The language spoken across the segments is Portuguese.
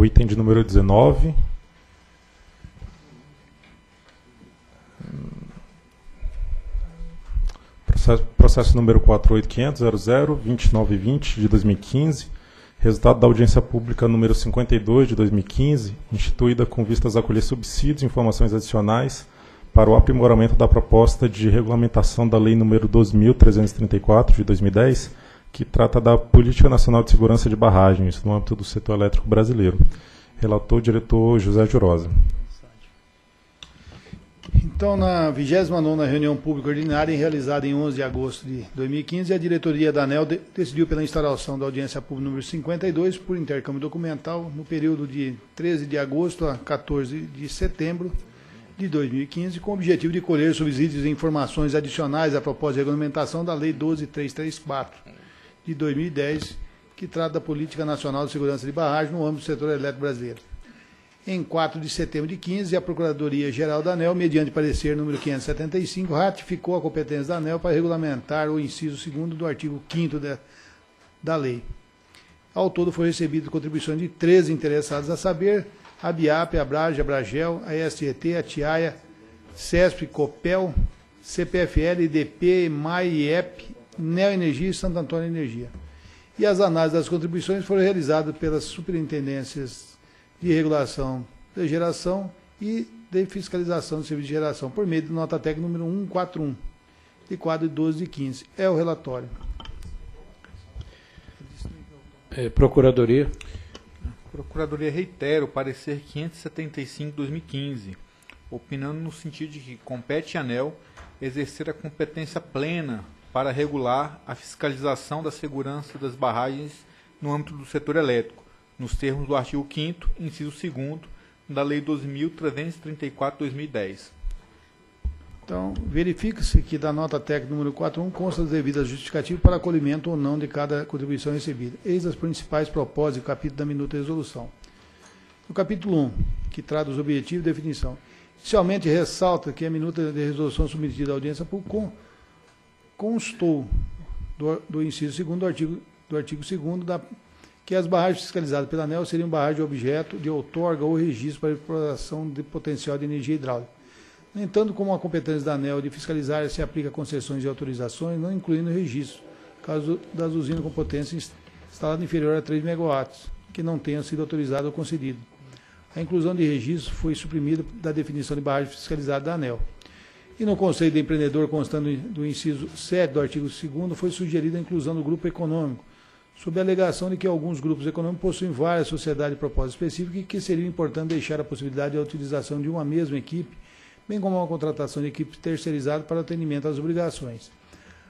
o item de número 19. Processo número 48500002920 de 2015, resultado da audiência pública número 52 de 2015, instituída com vistas a colher subsídios e informações adicionais para o aprimoramento da proposta de regulamentação da Lei nº 12.334, de 2010, que trata da Política Nacional de Segurança de Barragens, no âmbito do setor elétrico brasileiro. Relator o diretor José Jurhosa. Então, na 29ª reunião pública ordinária, realizada em 11 de agosto de 2015, a diretoria da ANEEL decidiu pela instalação da audiência pública número 52, por intercâmbio documental, no período de 13 de agosto a 14 de setembro de 2015, com o objetivo de colher subsídios e informações adicionais à proposta de regulamentação da Lei 12.334, de 2010, que trata da Política Nacional de Segurança de Barragens no âmbito do setor elétrico brasileiro. Em 4 de setembro de 15, a Procuradoria-Geral da ANEEL, mediante parecer número 575, ratificou a competência da ANEEL para regulamentar o inciso 2º do artigo 5º da lei. Ao todo, foi recebido contribuições de 13 interessados, a saber, a BIAPE, a BRAJA, a BRAGEL, a SET, a TIAIA, CESP, COPEL, CPFL, IDP, MAIEP, Neo Energia e Santo Antônio Energia. E as análises das contribuições foram realizadas pelas superintendências de regulação da geração e de fiscalização do serviço de geração, por meio de nota técnica número 141, de quadro 12 de 15. É o relatório. Procuradoria. Procuradoria reitera o parecer 575 de 2015, opinando no sentido de que compete à ANEEL exercer a competência plena para regular a fiscalização da segurança das barragens no âmbito do setor elétrico, nos termos do artigo 5º, inciso 2º, da Lei 12.334, 2010. Então, verifica-se que da nota técnica número 41 consta as devidas justificativas para acolhimento ou não de cada contribuição recebida. Eis as principais propostas do capítulo da minuta de resolução. No capítulo 1, que trata os objetivos e definição, inicialmente ressalta que a minuta de resolução submetida à audiência pública constou do inciso 2º do artigo 2º da que as barragens fiscalizadas pela ANEEL seriam barragens de objeto de outorga ou registro para exploração de potencial de energia hidráulica. No entanto, como a competência da ANEEL de fiscalizar se aplica a concessões e autorizações, não incluindo registro, caso das usinas com potência instalada inferior a 3 MW, que não tenham sido autorizado ou concedido. A inclusão de registro foi suprimida da definição de barragem fiscalizada da ANEEL. E no conceito de empreendedor, constando do inciso 7 do artigo 2º, foi sugerida a inclusão do grupo econômico, sob a alegação de que alguns grupos econômicos possuem várias sociedades de propósito específico e que seria importante deixar a possibilidade de a utilização de uma mesma equipe, bem como a contratação de equipe terceirizada para o atendimento às obrigações.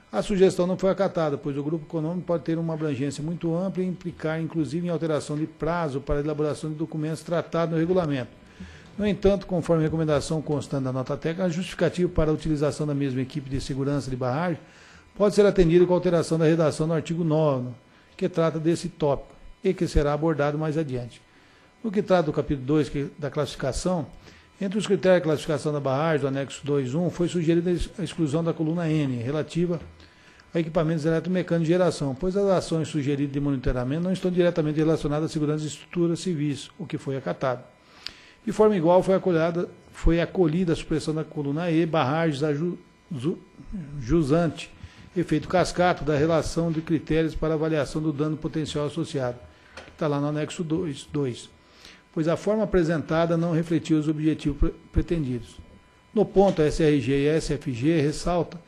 A sugestão não foi acatada, pois o grupo econômico pode ter uma abrangência muito ampla e implicar, inclusive, em alteração de prazo para a elaboração de documentos tratados no regulamento. No entanto, conforme a recomendação constante da nota técnica, a justificativa para a utilização da mesma equipe de segurança de barragem pode ser atendida com a alteração da redação do artigo 9º, que trata desse tópico e que será abordado mais adiante. No que trata do capítulo 2 da classificação, entre os critérios de classificação da barragem, do anexo 2.1, foi sugerida a exclusão da coluna N, relativa a equipamentos eletromecânicos de geração, pois as ações sugeridas de monitoramento não estão diretamente relacionadas à segurança de estrutura civis, o que foi acatado. De forma igual, foi acolhida a supressão da coluna E, barragens a jusante, efeito cascata da relação de critérios para avaliação do dano potencial associado, que está lá no anexo 2, pois a forma apresentada não refletiu os objetivos pretendidos. No ponto, a SRG e a SFG ressalta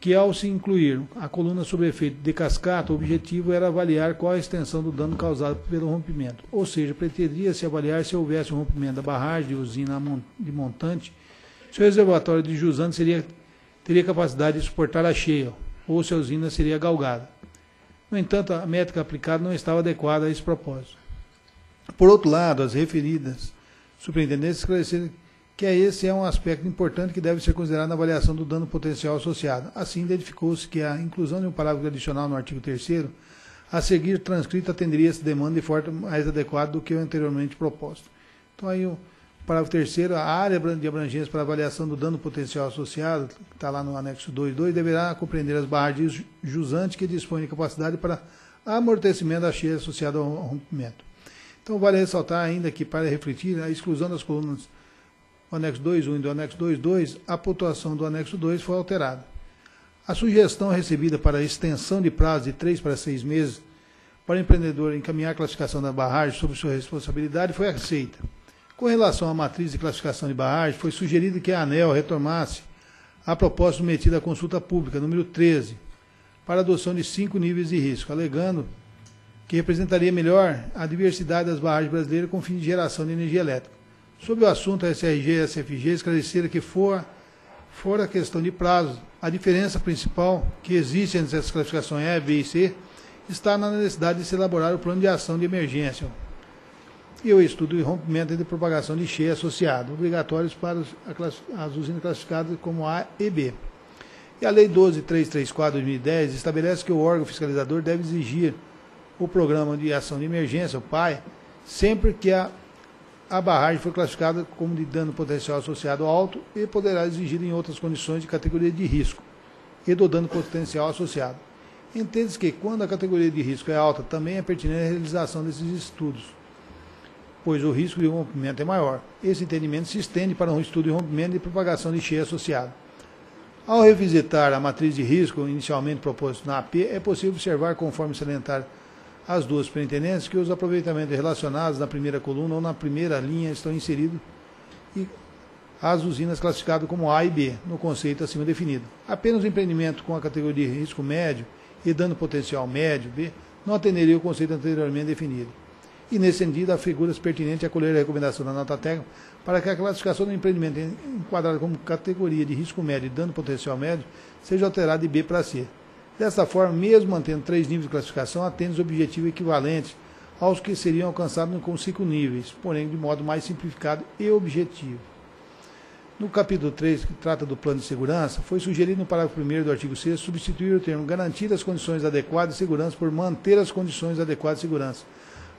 que, ao se incluir a coluna sobre efeito de cascata, o objetivo era avaliar qual a extensão do dano causado pelo rompimento, ou seja, pretendia-se avaliar se houvesse um rompimento da barragem de usina de montante, se o reservatório de jusante teria capacidade de suportar a cheia, ou se a usina seria galgada. No entanto, a métrica aplicada não estava adequada a esse propósito. Por outro lado, as referidas superintendências esclareceram que esse é um aspecto importante que deve ser considerado na avaliação do dano potencial associado. Assim, identificou-se que a inclusão de um parágrafo adicional no artigo 3º, a seguir transcrito, atenderia essa demanda de forma mais adequada do que o anteriormente proposto. Então, aí o parágrafo 3º, a área de abrangência para avaliação do dano potencial associado, que está lá no anexo 2.2, deverá compreender as barragens jusantes que dispõem de capacidade para amortecimento da cheia associada ao rompimento. Então, vale ressaltar ainda que, para refletir a exclusão das colunas do anexo 2.1 e do anexo 2.2, a pontuação do anexo 2 foi alterada. A sugestão recebida para a extensão de prazo de 3 para 6 meses para o empreendedor encaminhar a classificação da barragem sob sua responsabilidade foi aceita. Com relação à matriz de classificação de barragem, foi sugerido que a ANEEL retomasse a proposta submetida à consulta pública, número 13, para adoção de 5 níveis de risco, alegando que representaria melhor a diversidade das barragens brasileiras com fim de geração de energia elétrica. Sobre o assunto, a SRG e a SFG esclareceram que fora a questão de prazo, a diferença principal que existe entre as classificações A, B e C está na necessidade de se elaborar o plano de ação de emergência e o estudo de rompimento e de propagação de cheia associado, obrigatórios para as usinas classificadas como A e B. E a Lei nº 12.334/2010 estabelece que o órgão fiscalizador deve exigir o Programa de Ação de Emergência, o PAE, sempre que a barragem for classificada como de dano potencial associado alto e poderá exigir em outras condições de categoria de risco e do dano potencial associado. Entende-se que, quando a categoria de risco é alta, também é pertinente a realização desses estudos, pois o risco de rompimento é maior. Esse entendimento se estende para um estudo de rompimento e propagação de cheia associado. Ao revisitar a matriz de risco inicialmente proposta na AP, é possível observar, conforme salientar as duas superintendentes, que os aproveitamentos relacionados na primeira coluna ou na primeira linha estão inseridos e as usinas classificadas como A e B, no conceito acima definido. Apenas o empreendimento com a categoria de risco médio e dano potencial médio, B, não atenderia o conceito anteriormente definido. E, nesse sentido, há figuras pertinentes a acolher a recomendação da nota técnica para que a classificação do empreendimento enquadrada como categoria de risco médio e dano potencial médio seja alterada de B para C. Dessa forma, mesmo mantendo 3 níveis de classificação, atende os objetivos equivalentes aos que seriam alcançados com 5 níveis, porém de modo mais simplificado e objetivo. No capítulo 3, que trata do plano de segurança, foi sugerido no parágrafo 1º do artigo 6º substituir o termo garantir as condições adequadas de segurança por manter as condições adequadas de segurança,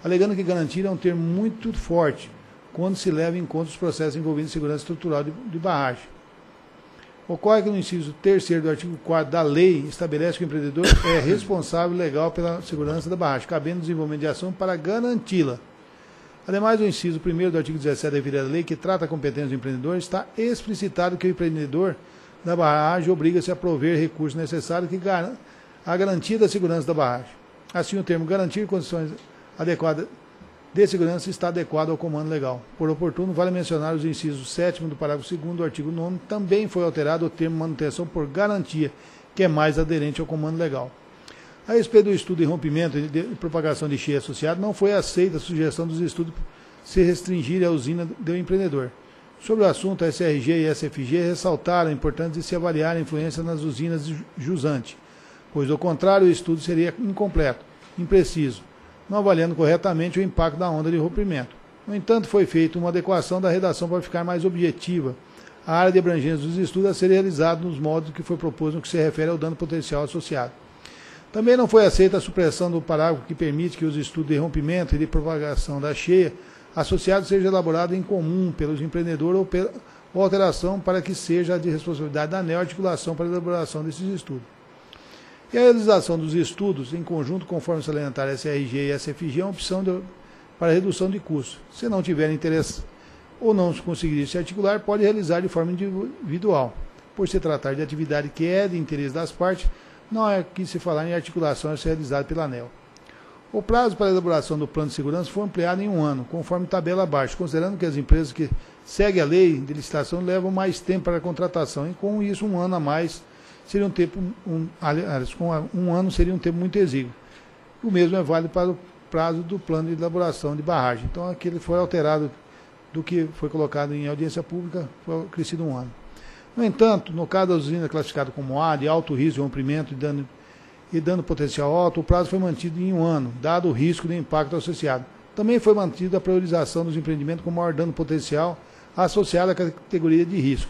alegando que garantir é um termo muito forte quando se leva em conta os processos envolvendo segurança estrutural de barragem. Ocorre que no inciso 3º do artigo 4º da lei estabelece que o empreendedor é responsável legal pela segurança da barragem, cabendo o desenvolvimento de ação para garanti-la. Ademais, o inciso 1º do artigo 17 da lei, que trata a competência do empreendedor, está explicitado que o empreendedor da barragem obriga-se a prover recursos necessários que garantam a garantia da segurança da barragem. Assim, o termo garantir condições adequadas de segurança está adequado ao comando legal. Por oportuno, vale mencionar os incisos 7º do parágrafo 2º do artigo 9º, também foi alterado o termo manutenção por garantia, que é mais aderente ao comando legal. A respeito do estudo de rompimento e de propagação de cheia associado, não foi aceita a sugestão dos estudos se restringir à usina do empreendedor. Sobre o assunto, a SRG e a SFG ressaltaram a importância de se avaliar a influência nas usinas jusante, pois, ao contrário, o estudo seria incompleto, impreciso, não avaliando corretamente o impacto da onda de rompimento. No entanto, foi feita uma adequação da redação para ficar mais objetiva a área de abrangência dos estudos a ser realizada nos modos que foi proposto no que se refere ao dano potencial associado. Também não foi aceita a supressão do parágrafo que permite que os estudos de rompimento e de propagação da cheia associados sejam elaborados em comum pelos empreendedores ou pela alteração para que seja de responsabilidade da ANEEL articulação para a elaboração desses estudos. E a realização dos estudos, em conjunto, conforme salientar SRG e SFG, é uma opção para redução de custos. Se não tiver interesse ou não conseguir se articular, pode realizar de forma individual. Por se tratar de atividade que é de interesse das partes, não é que se falar em articulação a ser realizada pela ANEEL. O prazo para a elaboração do plano de segurança foi ampliado em 1 ano, conforme tabela abaixo, considerando que as empresas que seguem a lei de licitação levam mais tempo para a contratação, e com isso 1 ano a mais seria um tempo, aliás, com 1 ano seria um tempo muito exíguo. O mesmo é válido para o prazo do plano de elaboração de barragem. Então, aquele foi alterado do que foi colocado em audiência pública, foi crescido 1 ano. No entanto, no caso da usina classificada como A, de alto risco de rompimento e dano potencial alto, o prazo foi mantido em 1 ano, dado o risco de impacto associado. Também foi mantida a priorização dos empreendimentos com maior dano potencial associado à categoria de risco.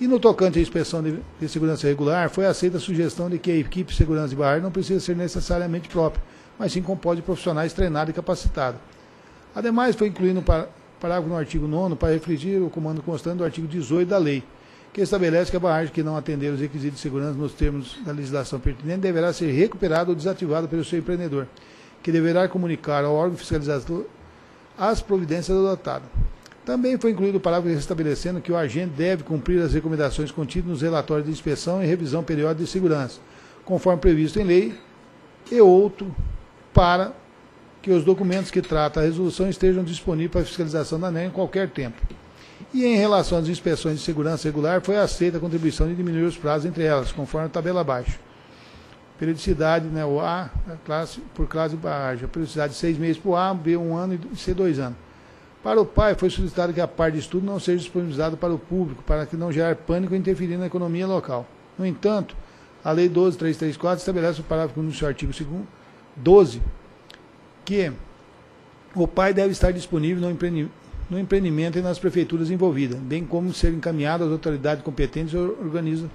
E no tocante à inspeção de segurança regular, foi aceita a sugestão de que a equipe de segurança de barragem não precisa ser necessariamente própria, mas sim compõe de profissionais treinados e capacitados. Ademais, foi incluído um parágrafo no artigo 9º para refletir o comando constante do artigo 18 da lei, que estabelece que a barragem que não atender os requisitos de segurança nos termos da legislação pertinente deverá ser recuperada ou desativada pelo seu empreendedor, que deverá comunicar ao órgão fiscalizador as providências adotadas. Também foi incluído o parágrafo estabelecendo que o agente deve cumprir as recomendações contidas nos relatórios de inspeção e revisão periódica de segurança, conforme previsto em lei, e outro para que os documentos que trata a resolução estejam disponíveis para fiscalização da ANEEL em qualquer tempo. E em relação às inspeções de segurança regular, foi aceita a contribuição de diminuir os prazos entre elas, conforme a tabela abaixo. Periodicidade, né, o A, classe, por classe barragem, periodicidade de 6 meses para o A, B 1 ano e C 2 anos. Para o PAI, foi solicitado que a parte de estudo não seja disponibilizada para o público, para que não gerar pânico e interferir na economia local. No entanto, a Lei 12.334 estabelece o parágrafo 1 do seu artigo 2º, 12, que o PAI deve estar disponível no empreendimento e nas prefeituras envolvidas, bem como ser encaminhado às autoridades competentes e organismos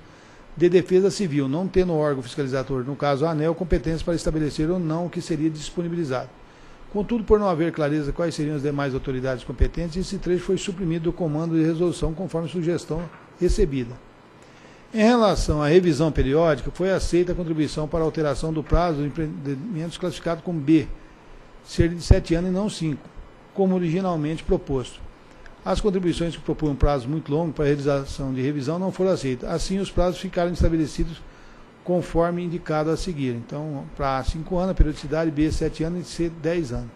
de defesa civil, não tendo órgão fiscalizador, no caso a ANEEL, competência para estabelecer ou não o que seria disponibilizado. Contudo, por não haver clareza quais seriam as demais autoridades competentes, esse trecho foi suprimido do comando de resolução conforme sugestão recebida. Em relação à revisão periódica, foi aceita a contribuição para a alteração do prazo dos empreendimentos classificado como B, ser de 7 anos e não 5, como originalmente proposto. As contribuições que propunham um prazo muito longo para a realização de revisão não foram aceitas. Assim, os prazos ficaram estabelecidos conforme indicado a seguir. Então, para A, 5 anos, a periodicidade, B, 7 anos e C, 10 anos.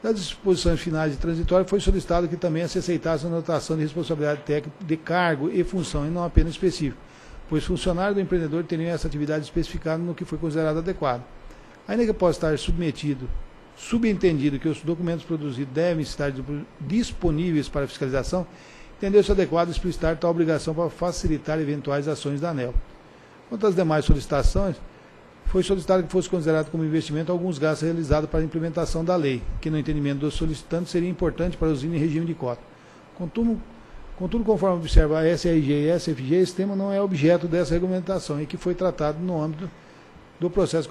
Das disposições finais de transitório, foi solicitado que também se aceitasse a anotação de responsabilidade técnica de cargo e função, e não apenas específico, pois funcionário do empreendedor teriam essa atividade especificada no que foi considerado adequado. Ainda que possa estar subentendido que os documentos produzidos devem estar disponíveis para fiscalização, entendeu-se adequado explicitar tal obrigação para facilitar eventuais ações da ANEEL. Quanto às demais solicitações, foi solicitado que fosse considerado como investimento alguns gastos realizados para a implementação da lei, que no entendimento dos solicitantes seria importante para a usina em regime de cota. Contudo, conforme observa a SRG e a SFG, esse tema não é objeto dessa regulamentação e que foi tratado no âmbito do processo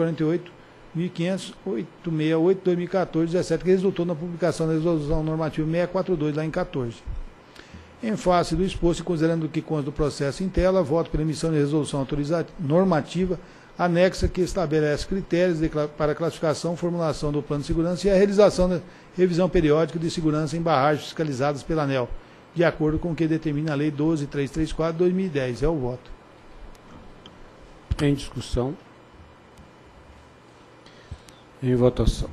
48.568.668/2014-17, que resultou na publicação da resolução normativa 642, lá em 14. Em face do exposto e considerando o que consta do processo em tela, voto pela emissão de resolução autorizativa normativa anexa que estabelece critérios para a classificação, formulação do plano de segurança e a realização da revisão periódica de segurança em barragens fiscalizadas pela ANEEL, de acordo com o que determina a Lei 12.334/2010. É o voto. Em discussão. Em votação.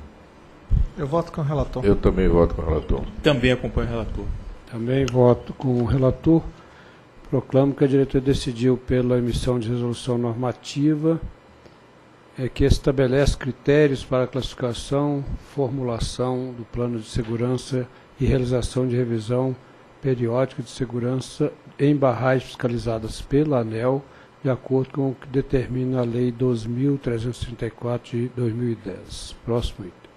Eu voto com o relator. Eu também voto com o relator. Também acompanho o relator. Também voto com o relator. Proclamo que a diretoria decidiu pela emissão de resolução normativa que estabelece critérios para a classificação, formulação do plano de segurança e realização de revisão periódica de segurança em barragens fiscalizadas pela ANEEL, de acordo com o que determina a Lei 12.334 de 2010. Próximo item.